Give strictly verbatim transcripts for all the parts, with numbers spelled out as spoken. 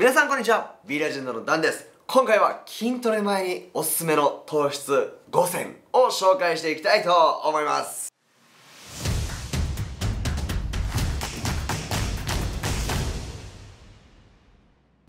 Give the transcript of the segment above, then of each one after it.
皆さんこんにちは、Bレジェンドのダンです。今回は筋トレ前におすすめの糖質ごせんを紹介していきたいと思います。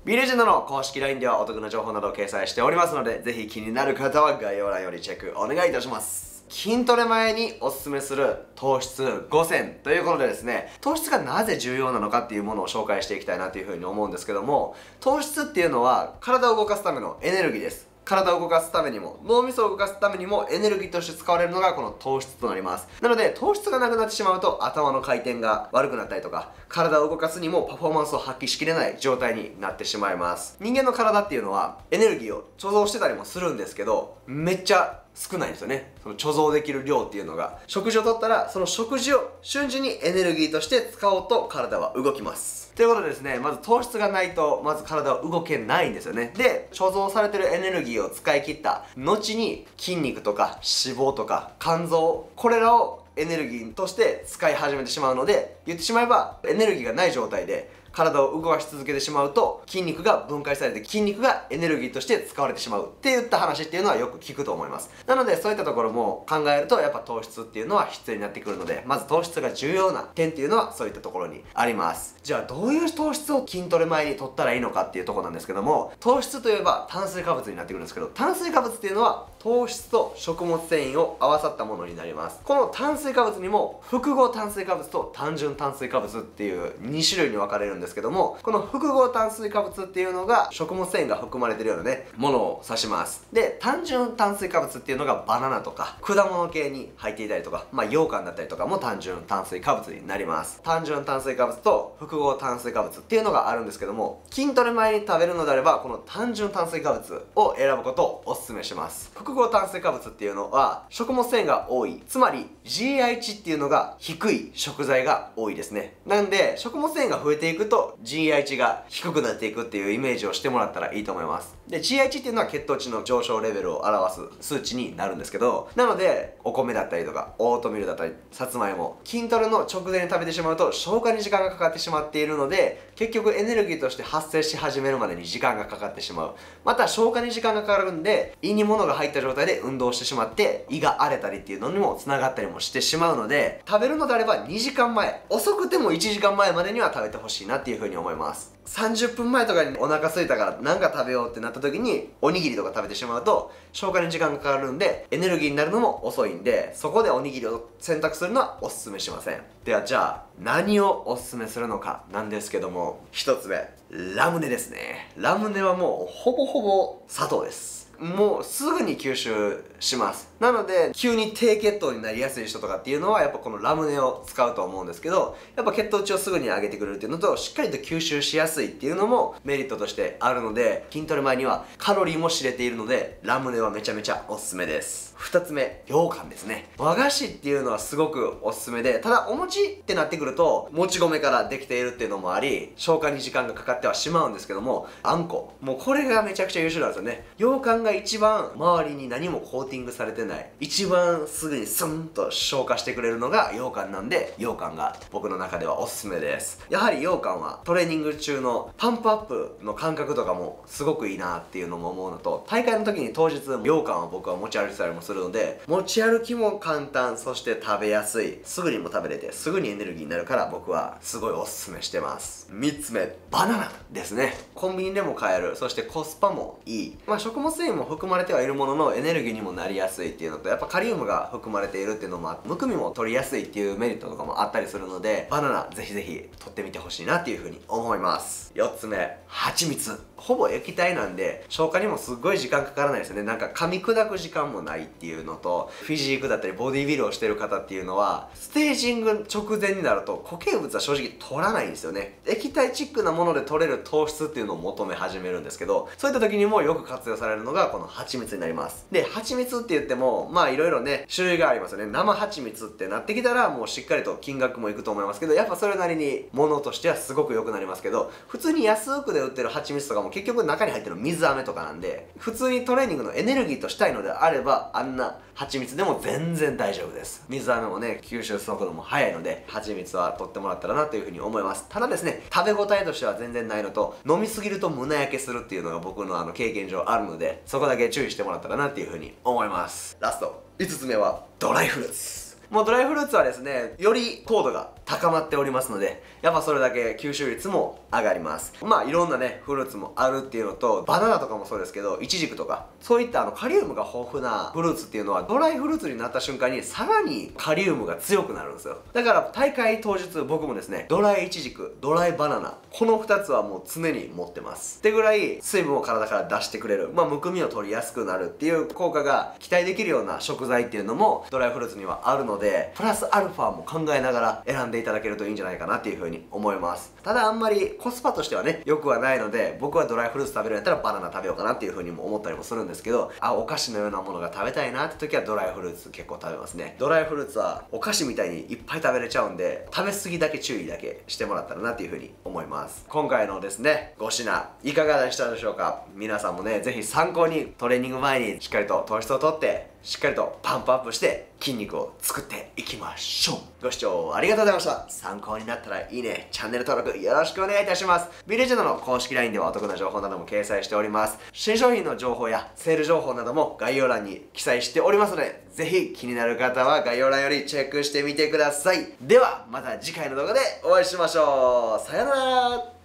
Bレジェンドの公式 ライン ではお得な情報などを掲載しておりますので、ぜひ気になる方は概要欄よりチェックお願いいたします。筋トレ前におすすめする糖質ごせんということでですね、糖質がなぜ重要なのかっていうものを紹介していきたいなというふうに思うんですけども、糖質っていうのは体を動かすためのエネルギーです。体を動かすためにも脳みそを動かすためにもエネルギーとして使われるのがこの糖質となります。なので糖質がなくなってしまうと頭の回転が悪くなったりとか、体を動かすにもパフォーマンスを発揮しきれない状態になってしまいます。人間の体っていうのはエネルギーを貯蔵してたりもするんですけど、めっちゃ少ないんですよね。その貯蔵できる量っていうのが、食事をとったらその食事を瞬時にエネルギーとして使おうと体は動きますということでですね、まず糖質がないとまず体は動けないんですよね。で、貯蔵されてるエネルギーを使い切った後に筋肉とか脂肪とか肝臓、これらをエネルギーとして使い始めてしまうので、言ってしまえばエネルギーがない状態で体を動かし続けてしまうと筋肉が分解されて、筋肉がエネルギーとして使われてしまうっていった話っていうのはよく聞くと思います。なのでそういったところも考えると、やっぱ糖質っていうのは必要になってくるので、まず糖質が重要な点っていうのはそういったところにあります。じゃあどういう糖質を筋トレ前に摂ったらいいのかっていうところなんですけども、糖質といえば炭水化物になってくるんですけど、炭水化物っていうのは糖質と食物繊維を合わさったものになります。この炭水化物にも複合炭水化物と単純炭水化物っていうに種類に分かれるんですけども、この複合炭水化物っていうのが食物繊維が含まれてるようなねものを指します。で、単純炭水化物っていうのがバナナとか果物系に入っていたりとか、まあ羊羹だったりとかも単純炭水化物になります。単純炭水化物と複合炭水化物っていうのがあるんですけども、筋トレ前に食べるのであればこの単純炭水化物を選ぶことをおすすめします。複合炭水化物っていうのは食物繊維が多い、つまり ジーアイ 値っていうのが低い食材が多いですね。なんで食物繊維が増えていくと ジーアイ 値が低くなっていくっていうイメージをしてもらったらいいと思います。で、 ジーアイ 値っていうのは血糖値の上昇レベルを表す数値になるんですけど、なのでお米だったりとかオートミールだったりさつまいも、筋トレの直前に食べてしまうと消化に時間がかかってしまっているので、結局エネルギーとして発生し始めるまでに時間がかかってしまう。また消化に時間がかかるんで、胃に物が入った状態で運動してしまって胃が荒れたりっていうのにもつながったりもしてしまうので、食べるのであればにじかんまえ、遅くてもいちじかんまえまでには食べてほしいなっていうふうに思います。さんじゅっぷんまえとかにお腹空いたから何か食べようってなった時におにぎりとか食べてしまうと消化に時間がかかるんでエネルギーになるのも遅いんで、そこでおにぎりを選択するのはおすすめしません。ではじゃあ何をおすすめするのかなんですけども、ひとつめ、ラムネですね。ラムネはもうほぼほぼ砂糖です。もうすぐに吸収します。なので急に低血糖になりやすい人とかっていうのはやっぱこのラムネを使うと思うんですけど、やっぱ血糖値をすぐに上げてくれるっていうのと、しっかりと吸収しやすいっていうのもメリットとしてあるので、筋トレ前にはカロリーも知れているのでラムネはめちゃめちゃおすすめです。ふたつめ、羊羹ですね。和菓子っていうのはすごくおすすめで、ただお餅ってなってくるともち米からできているっていうのもあり消化に時間がかかってはしまうんですけども、あんこ、もうこれがめちゃくちゃ優秀なんですよね。羊羹が一番周りに何もコーティングされてない、一番すぐにスンと消化してくれるのが羊羹なんで、羊羹が僕の中ではおすすめです。やはり羊羹はトレーニング中のパンプアップの感覚とかもすごくいいなっていうのも思うのと、大会の時に当日羊羹を僕は持ち歩いたりもするので、持ち歩きも簡単、そして食べやすい、すぐにも食べれてすぐにエネルギーになるから、僕はすごいおすすめしてます。みっつめ、バナナですね。コンビニでも買える、そしてコスパもいい、まあ食物繊維も含まれてはいるもののエネルギーにもなりやすいっていうのと、やっぱカリウムが含まれているっていうのもあってむくみも取りやすいっていうメリットとかもあったりするので、バナナぜひぜひ取ってみてほしいなっていうふうに思います。よっつめ、蜂蜜。ほぼ液体なんで消化にもすっごい時間かからないですね。なんか噛み砕く時間もないっていうのと、フィジークだったりボディビルをしてる方っていうのはステージング直前になると固形物は正直取らないんですよね。液体チックなもので取れる糖質っていうのを求め始めるんですけど、そういった時にもよく活用されるのがこの蜂蜜になります。で、蜂蜜って言ってもまあいろいろね種類がありますよね。生蜂蜜ってなってきたらもうしっかりと金額もいくと思いますけど、やっぱそれなりにものとしてはすごく良くなりますけど、普通に安くで売ってる蜂蜜とかもも結局中に入ってるの水飴とかなんで、普通にトレーニングのエネルギーとしたいのであれば、あんな蜂蜜でも全然大丈夫です。水飴もね、吸収速度も速いので、蜂蜜は取ってもらったらなというふうに思います。ただですね、食べ応えとしては全然ないのと、飲みすぎると胸焼けするっていうのが僕のあの経験上あるので、そこだけ注意してもらったらなっていうふうに思います。ラストいつつめはドライフルーツ。もうドライフルーツはですね、より糖度が高まっておりますので、やっぱそれだけ吸収率も上がります。まあいろんなねフルーツもあるっていうのと、バナナとかもそうですけど、イチジクとかそういったあのカリウムが豊富なフルーツっていうのは、ドライフルーツになった瞬間にさらにカリウムが強くなるんですよ。だから大会当日、僕もですね、ドライイチジク、ドライバナナ、このふたつはもう常に持ってますってぐらい、水分を体から出してくれる、まあむくみを取りやすくなるっていう効果が期待できるような食材っていうのもドライフルーツにはあるので、でプラスアルファも考えながら選んでいただけるといいんじゃないかなっていうふうに思います。ただあんまりコスパとしてはね、良くはないので、僕はドライフルーツ食べるんやったらバナナ食べようかなっていうふうにも思ったりもするんですけど、あ、お菓子のようなものが食べたいなって時はドライフルーツ結構食べますね。ドライフルーツはお菓子みたいにいっぱい食べれちゃうんで、食べ過ぎだけ注意だけしてもらったらなっていうふうに思います。今回のですねごしな、いかがでしたでしょうか。皆さんもね、是非参考に、トレーニング前にしっかりと糖質をとって、しっかりとパンプアップして筋肉を作っていきましょう。ご視聴ありがとうございました。参考になったらいいね、チャンネル登録よろしくお願いいたします。ビレジェンドの公式 ライン ではお得な情報なども掲載しております。新商品の情報やセール情報なども概要欄に記載しておりますので、ぜひ気になる方は概要欄よりチェックしてみてください。ではまた次回の動画でお会いしましょう。さよなら。